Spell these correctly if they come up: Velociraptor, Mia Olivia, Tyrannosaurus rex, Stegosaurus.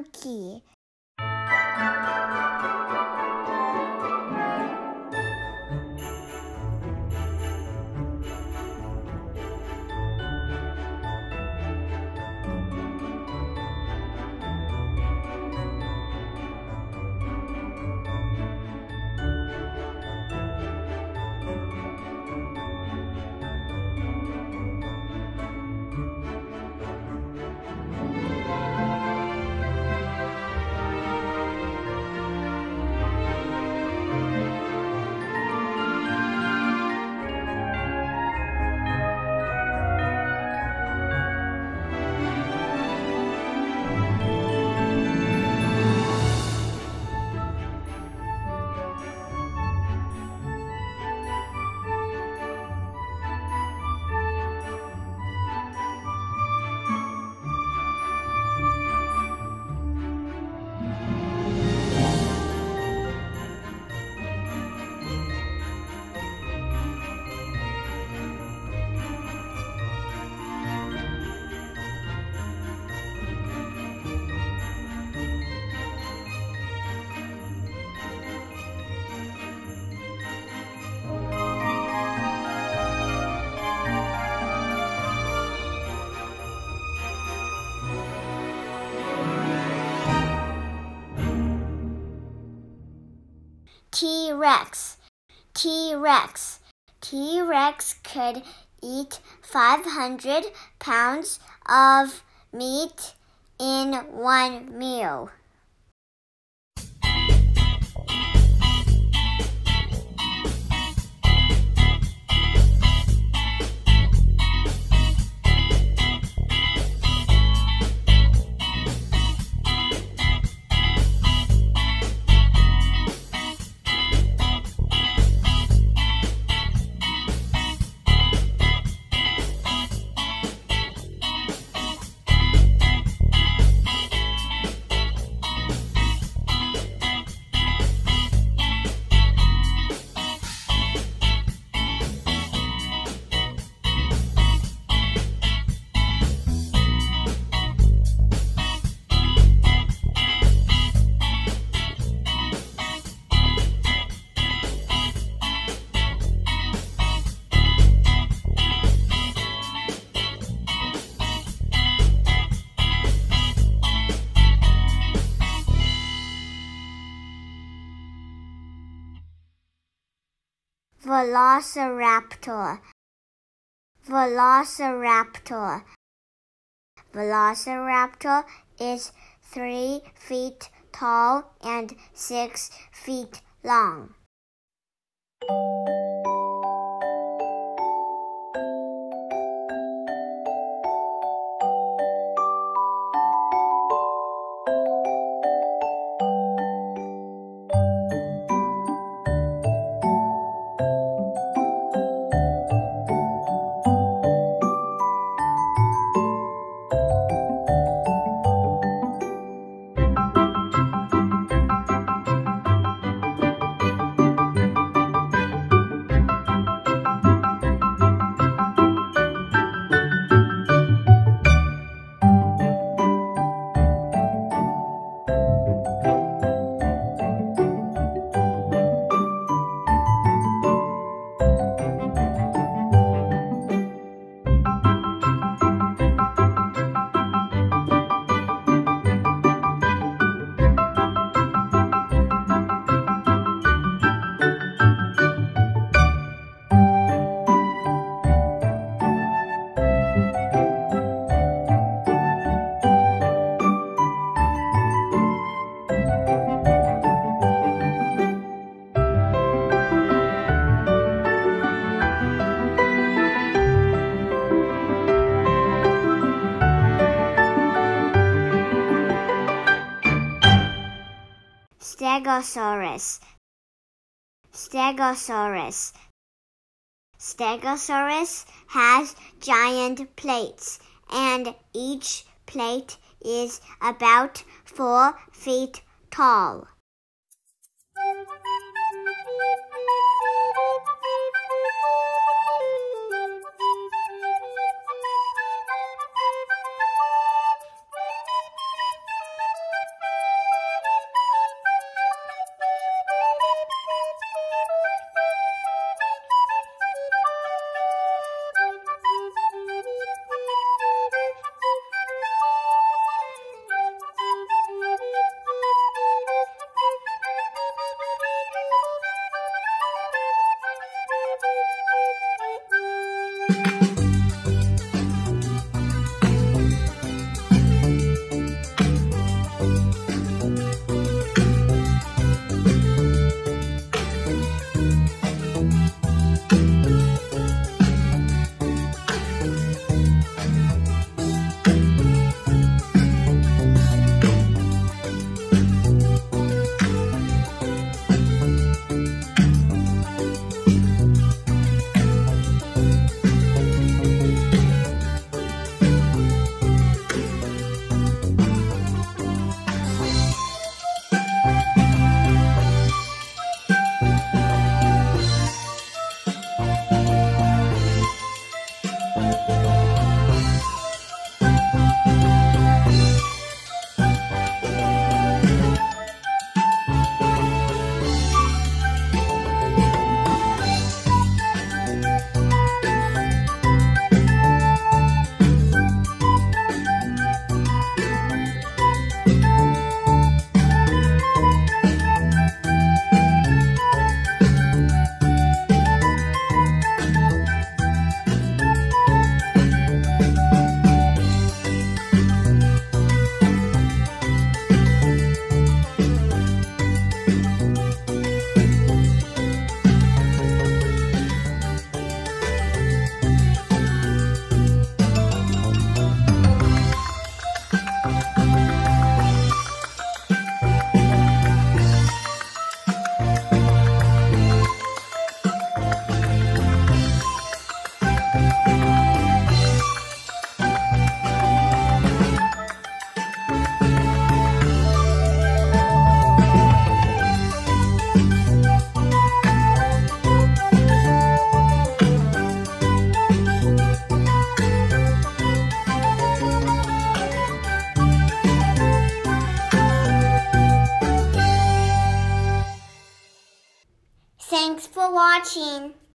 monkey. T-Rex. T-Rex. T-Rex could eat 500 pounds of meat in one meal. Velociraptor. Velociraptor. Velociraptor is 3 feet tall and 6 feet long. Stegosaurus. Stegosaurus. Stegosaurus has giant plates, and each plate is about 4 feet tall. Thanks for watching.